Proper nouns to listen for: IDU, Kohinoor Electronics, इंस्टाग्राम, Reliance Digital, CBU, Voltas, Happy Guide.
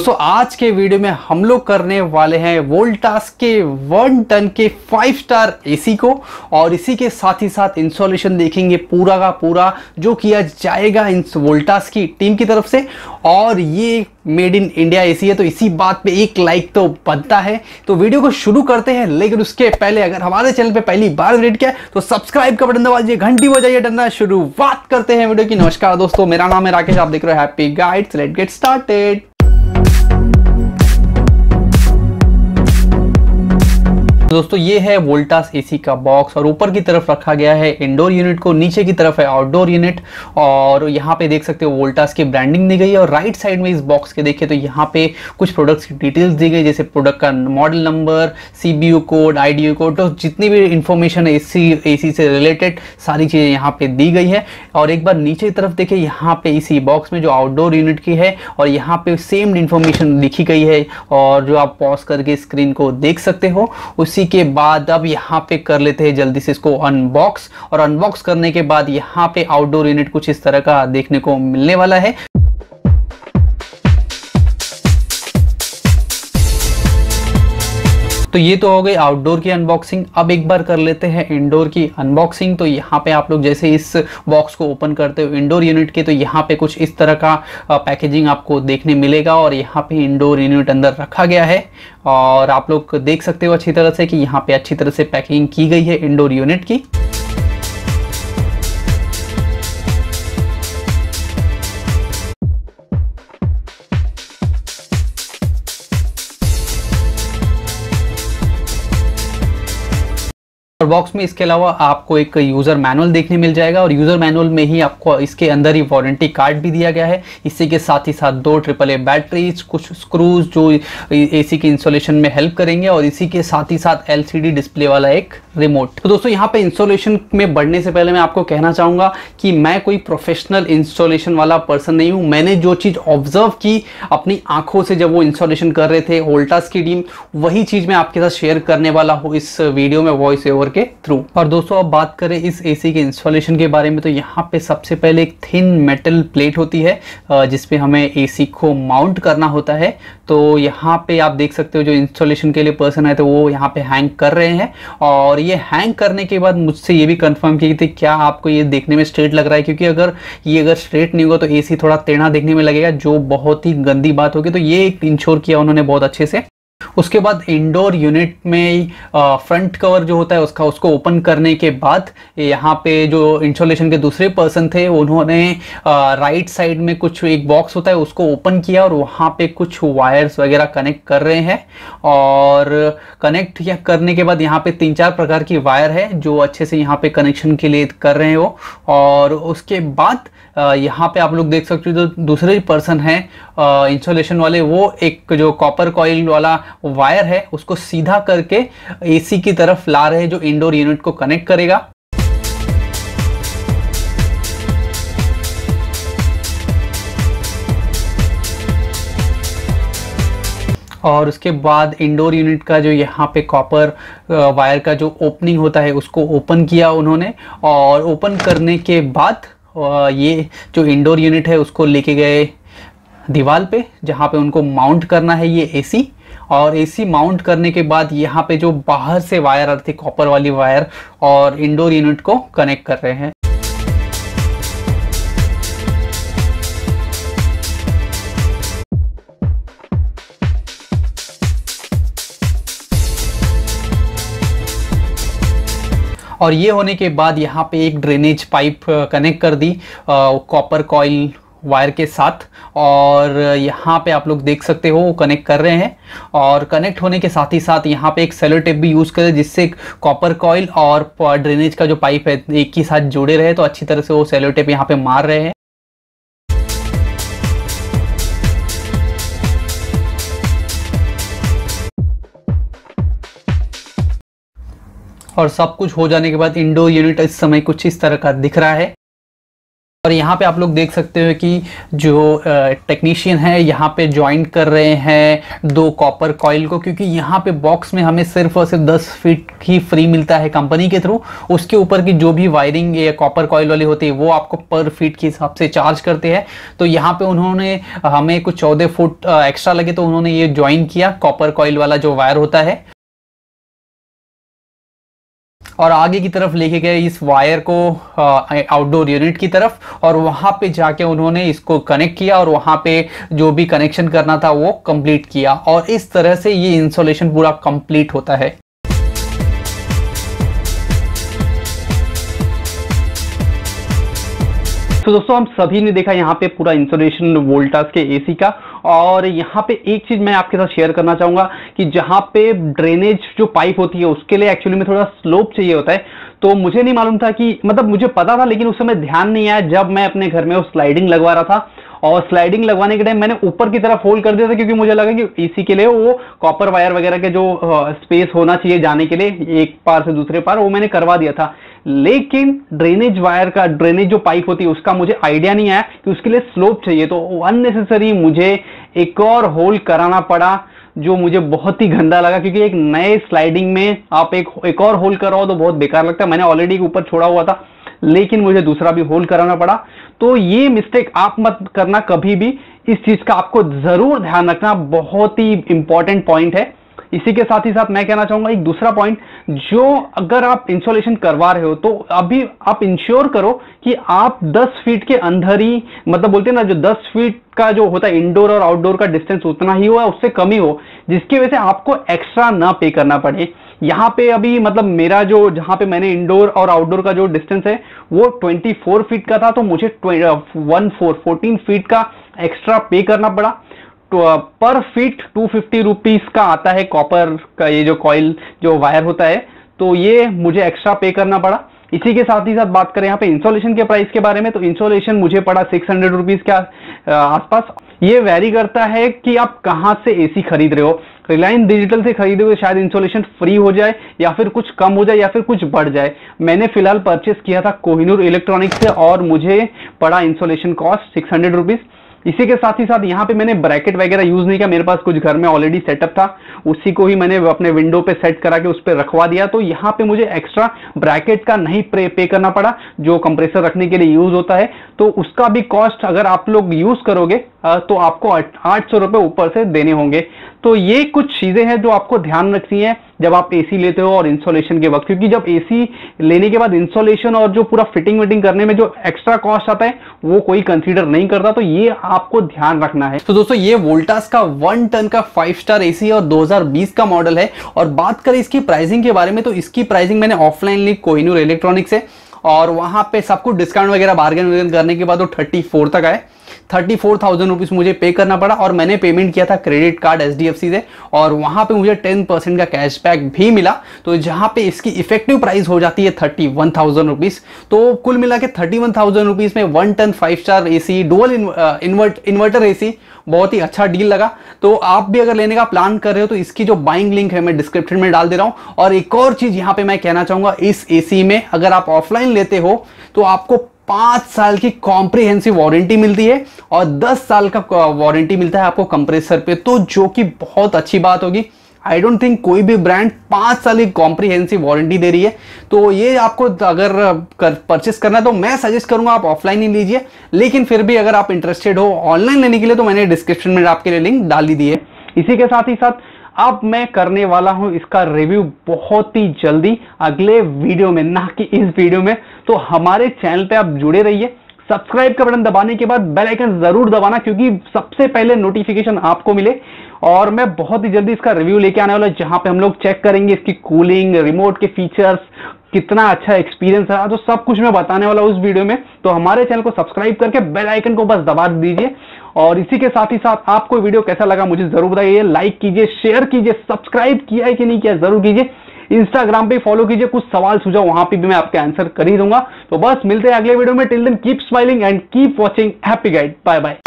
दोस्तों आज के वीडियो में हम लोग करने वाले हैं वोल्टास के 1 टन के 5 स्टार एसी को और इसी के साथ ही साथ इंस्टॉलेशन देखेंगे पूरा का पूरा जो किया जाएगा इस वोल्टास की टीम की तरफ से। और ये मेड इन इंडिया एसी है तो इसी बात पे एक लाइक तो बनता है। तो वीडियो को शुरू करते हैं, लेकिन उसके पहले अगर हमारे चैनल पे पहली बार विजिट किया तो सब्सक्राइब का बटन दबा दीजिए, घंटी बजाइए डरना। शुरुआत करते हैं वीडियो की। नमस्कार दोस्तों, मेरा नाम है राकेश, आप देख रहे हो happy guide. Let's get started. दोस्तों ये है वोल्टास एसी का बॉक्स और ऊपर की तरफ रखा गया है इंडोर यूनिट को, नीचे की तरफ है आउटडोर यूनिट। और यहाँ पे देख सकते हो वोल्टास की ब्रांडिंग दी गई है। और राइट साइड में इस बॉक्स के देखें तो यहाँ पे कुछ प्रोडक्ट्स की डिटेल्स दी गई, जैसे प्रोडक्ट का model number, CBU code, IDU code, तो जितनी भी इंफॉर्मेशन है एसी से रिलेटेड सारी चीज़ें यहाँ पे दी गई है। और एक बार नीचे की तरफ देखें, यहाँ पे इसी बॉक्स में जो आउटडोर यूनिट की है और यहाँ पे सेम इन्फॉर्मेशन लिखी गई है और जो आप पॉज करके स्क्रीन को देख सकते हो। उसी के बाद अब यहाँ पे कर लेते हैं जल्दी से इसको अनबॉक्स। और अनबॉक्स करने के बाद यहाँ पे आउटडोर यूनिट कुछ इस तरह का देखने को मिलने वाला है। तो ये तो हो गई आउटडोर की अनबॉक्सिंग। अब एक बार कर लेते हैं इंडोर की अनबॉक्सिंग। तो यहाँ पे आप लोग जैसे इस बॉक्स को ओपन करते हो इंडोर यूनिट के, तो यहाँ पे कुछ इस तरह का पैकेजिंग आपको देखने मिलेगा। और यहाँ पे इंडोर यूनिट अंदर रखा गया है और आप लोग देख सकते हो अच्छी तरह से कि यहाँ पे अच्छी तरह से पैकिंग की गई है इंडोर यूनिट की। बॉक्स में इसके अलावा आपको एक यूजर मैनुअल देखने मिल जाएगा और यूजर मैनुअल में ही आपको इसके अंदर ही वारंटी कार्ड भी दिया गया है। इसी के साथ ही साथ 2 AAA बैटरीज, कुछ स्क्रूज जो एसी के इंस्टॉलेशन में हेल्प करेंगे और इसी के साथ ही साथ LCD डिस्प्ले वाला एक रिमोट। तो दोस्तों यहाँ पे इंस्टॉलेशन में बढ़ने से पहले मैं आपको कहना चाहूँगा कि मैं कोई प्रोफेशनल इंस्टॉलेशन वाला पर्सन नहीं हूँ। मैंने जो चीज़ ऑब्जर्व की अपनी आंखों से जब वो इंस्टॉलेशन कर रहे थे वोल्टास की टीम, वही चीज़ मैं आपके साथ शेयर करने वाला हूँ इस वीडियो में वॉइस ओवर के थ्रू। और दोस्तों अब बात करें इस एसी के इंस्टॉलेशन के बारे में, तो यहाँ पे सबसे पहले एक थिन मेटल प्लेट होती है जिसपे हमें एसी को माउंट करना होता है। तो यहाँ पे आप देख सकते हो जो इंस्टॉलेशन के लिए पर्सन है तो वो यहाँ पे हैंग कर रहे हैं। और ये हैंग करने के बाद मुझसे ये भी कंफर्म की थी क्या आपको ये देखने में स्ट्रेट लग रहा है, क्योंकि अगर स्ट्रेट नहीं होगा तो एसी थोड़ा टेढ़ा देखने में लगेगा, जो बहुत ही गंदी बात होगी। तो ये इंश्योर किया उन्होंने बहुत अच्छे से। उसके बाद इंडोर यूनिट में फ्रंट कवर जो होता है उसको ओपन करने के बाद यहाँ पे जो इंस्टॉलेशन के दूसरे पर्सन थे उन्होंने राइट साइड में कुछ एक बॉक्स होता है उसको ओपन किया और वहाँ पे कुछ वायर्स वगैरह कनेक्ट कर रहे हैं। और कनेक्ट करने के बाद यहाँ पे 3-4 प्रकार की वायर है जो अच्छे से यहाँ पे कनेक्शन के लिए कर रहे हैं वो। और उसके बाद यहाँ पे आप लोग देख सकते हो जो दूसरे पर्सन हैं इंस्टॉलेशन वाले, वो एक जो कॉपर कॉइल वाला वायर है उसको सीधा करके एसी की तरफ ला रहे हैं जो इंडोर यूनिट को कनेक्ट करेगा। और उसके बाद इंडोर यूनिट का जो यहाँ पे कॉपर वायर का जो ओपनिंग होता है उसको ओपन किया उन्होंने। और ओपन करने के बाद ये जो इंडोर यूनिट है उसको लेके गए दीवार पे जहाँ पे उनको माउंट करना है ये एसी। और एसी माउंट करने के बाद यहाँ पे जो बाहर से वायर आती है कॉपर वाली वायर और इंडोर यूनिट को कनेक्ट कर रहे हैं। और ये होने के बाद यहाँ पे एक ड्रेनेज पाइप कनेक्ट कर दी कॉपर कॉइल वायर के साथ। और यहाँ पे आप लोग देख सकते हो कनेक्ट कर रहे हैं। और कनेक्ट होने के साथ ही साथ यहाँ पे एक सेलो टेप भी यूज़ करें जिससे कॉपर कॉइल और ड्रेनेज का जो पाइप है एक ही साथ जुड़े रहे, तो अच्छी तरह से वो सेलो टेप यहाँ पे मार रहे हैं। और सब कुछ हो जाने के बाद इंडोर यूनिट इस समय कुछ इस तरह का दिख रहा है। और यहाँ पे आप लोग देख सकते हो कि जो टेक्नीशियन है यहाँ पे ज्वाइंट कर रहे हैं दो कॉपर कॉइल को, क्योंकि यहाँ पे बॉक्स में हमें सिर्फ और सिर्फ 10 फीट ही फ्री मिलता है कंपनी के थ्रू। उसके ऊपर की जो भी वायरिंग या कॉपर कॉइल वाली होती है वो आपको पर फीट के हिसाब से चार्ज करते हैं। तो यहाँ पे उन्होंने हमें कुछ 14 फुट एक्स्ट्रा लगे तो उन्होंने ये ज्वाइन किया कॉपर कॉइल वाला जो वायर होता है, और आगे की तरफ लेके गए इस वायर को आउटडोर यूनिट की तरफ, और वहाँ पे जाके उन्होंने इसको कनेक्ट किया और वहाँ पे जो भी कनेक्शन करना था वो कंप्लीट किया। और इस तरह से ये इंसुलेशन पूरा कंप्लीट होता है। तो दोस्तों हम सभी ने देखा यहाँ पे पूरा इंसुलेशन वोल्टास के एसी का। और यहाँ पे एक चीज़ मैं आपके साथ शेयर करना चाहूँगा कि जहाँ पे ड्रेनेज जो पाइप होती है उसके लिए एक्चुअली में थोड़ा स्लोप चाहिए होता है। तो मुझे नहीं मालूम था कि मतलब मुझे पता था लेकिन उस समय ध्यान नहीं आया जब मैं अपने घर में वो स्लाइडिंग लगवा रहा था। और स्लाइडिंग लगवाने के टाइम मैंने ऊपर की तरफ होल्ड कर दिया था क्योंकि मुझे लगा कि एसी के लिए वो कॉपर वायर वगैरह के जो स्पेस होना चाहिए जाने के लिए एक पार से दूसरे पार, वो मैंने करवा दिया था। लेकिन ड्रेनेज वायर का ड्रेनेज जो पाइप होती है उसका मुझे आइडिया नहीं आया कि उसके लिए स्लोप चाहिए, तो अननेसेसरी मुझे एक और होल्ड कराना पड़ा जो मुझे बहुत ही गंदा लगा। क्योंकि एक नए स्लाइडिंग में आप एक और होल्ड कराओ तो बहुत बेकार लगता है। मैंने ऑलरेडी ऊपर छोड़ा हुआ था लेकिन मुझे दूसरा भी होल्ड कराना पड़ा। तो ये मिस्टेक आप मत करना कभी भी, इस चीज का आपको जरूर ध्यान रखना, बहुत ही इंपॉर्टेंट पॉइंट है। इसी के साथ ही साथ मैं कहना चाहूंगा एक दूसरा पॉइंट, जो अगर आप इंसुलेशन करवा रहे हो तो अभी आप इंश्योर करो कि आप 10 फीट के अंदर ही, मतलब बोलते हैं ना जो 10 फीट का जो होता है इंडोर और आउटडोर का डिस्टेंस उतना ही हो या उससे कमी हो, जिसकी वजह से आपको एक्स्ट्रा ना पे करना पड़े। यहाँ पे अभी मतलब मेरा जो जहाँ पे मैंने इंडोर और आउटडोर का जो डिस्टेंस है वो 24 फीट का था, तो मुझे 14 फीट का एक्स्ट्रा पे करना पड़ा। तो पर फीट 250 रुपीज़ का आता है कॉपर का ये जो कॉइल जो वायर होता है, तो ये मुझे एक्स्ट्रा पे करना पड़ा। इसी के साथ ही साथ बात करें यहाँ पे इंसुलेशन के प्राइस के बारे में, तो इंसुलेशन मुझे पड़ा 600 रुपीज़ के आसपास। ये वैरी करता है कि आप कहाँ से एसी खरीद रहे हो। रिलायंस डिजिटल से खरीदे हुए शायद इंसुलेशन फ्री हो जाए या फिर कुछ कम हो जाए या फिर कुछ बढ़ जाए। मैंने फिलहाल परचेस किया था कोहिनूर इलेक्ट्रॉनिक्स से और मुझे पड़ा इंसुलेशन कॉस्ट 600 रुपीज़। इसी के साथ ही साथ यहाँ पे मैंने ब्रैकेट वगैरह यूज़ नहीं किया, मेरे पास कुछ घर में ऑलरेडी सेटअप था उसी को ही मैंने अपने विंडो पे सेट करा के उस पर रखवा दिया। तो यहाँ पे मुझे एक्स्ट्रा ब्रैकेट का नहीं पे करना पड़ा जो कंप्रेसर रखने के लिए यूज़ होता है, तो उसका भी कॉस्ट अगर आप लोग यूज़ करोगे तो आपको 800 रुपये ऊपर से देने होंगे। तो ये कुछ चीज़ें हैं जो आपको ध्यान रखनी है जब आप एसी लेते हो और इंसुलेशन के वक्त, क्योंकि जब एसी लेने के बाद इंसुलेशन और जो पूरा फिटिंग विटिंग करने में जो एक्स्ट्रा कॉस्ट आता है वो कोई कंसीडर नहीं करता, तो ये आपको ध्यान रखना है। तो दोस्तों ये वोल्टास का 1 टन का 5 स्टार एसी और 2020 का मॉडल है। और बात करें इसकी प्राइसिंग के बारे में, तो इसकी प्राइसिंग मैंने ऑफलाइन ली कोहिनूर इलेक्ट्रॉनिक्स से और वहाँ पे सब कुछ डिस्काउंट वगैरह बार्गेन करने के बाद वो 34 तक आए। 34,000 रुपीज़ मुझे पे करना पड़ा और मैंने पेमेंट किया था क्रेडिट कार्ड SDFC से और वहाँ पे मुझे 10% का कैशबैक भी मिला। तो जहाँ पे इसकी इफेक्टिव प्राइस हो जाती है 31,000 रुपीज़। तो कुल मिला के 31,000 रुपीज़ में 1 ton 5 star AC dual inverter AC बहुत ही अच्छा डील लगा। तो आप भी अगर लेने का प्लान कर रहे हो तो इसकी जो बाइंग लिंक है मैं डिस्क्रिप्शन में डाल दे रहा हूँ। और एक और चीज़ यहाँ पे मैं कहना चाहूँगा, इस एसी में अगर आप ऑफलाइन लेते हो तो आपको 5 साल की कॉम्प्रिहेंसिव वारंटी मिलती है और 10 साल का वारंटी मिलता है आपको कंप्रेसर पे, तो जो कि बहुत अच्छी बात होगी। आई डोंट थिंक कोई भी ब्रांड 5 साल की कॉम्प्रिहेंसिव वारंटी दे रही है। तो ये आपको अगर परचेस करना है तो मैं सजेस्ट करूंगा आप ऑफलाइन ही लीजिए, लेकिन फिर भी अगर आप इंटरेस्टेड हो ऑनलाइन लेने के लिए तो मैंने डिस्क्रिप्शन में आपके लिए लिंक डाल दी है। इसी के साथ ही साथ अब मैं करने वाला हूं इसका रिव्यू बहुत ही जल्दी अगले वीडियो में, ना कि इस वीडियो में। तो हमारे चैनल पे आप जुड़े रहिए, सब्सक्राइब का बटन दबाने के बाद बेल आइकन जरूर दबाना क्योंकि सबसे पहले नोटिफिकेशन आपको मिले। और मैं बहुत ही जल्दी इसका रिव्यू लेके आने वाला हूं जहां पे हम लोग चेक करेंगे इसकी कूलिंग, रिमोट के फीचर्स, कितना अच्छा एक्सपीरियंस रहा, तो सब कुछ मैं बताने वाला उस वीडियो में। तो हमारे चैनल को सब्सक्राइब करके बेल आइकन को बस दबा दीजिए। और इसी के साथ ही साथ आपको वीडियो कैसा लगा मुझे जरूर बताइए, लाइक कीजिए, शेयर कीजिए, सब्सक्राइब किया है कि नहीं किया जरूर कीजिए। इंस्टाग्राम पे फॉलो कीजिए, कुछ सवाल सुझाव वहां पे भी मैं आपके आंसर कर ही दूंगा। तो बस मिलते हैं अगले वीडियो में, till then keep smiling and keep watching happy guide. Bye bye.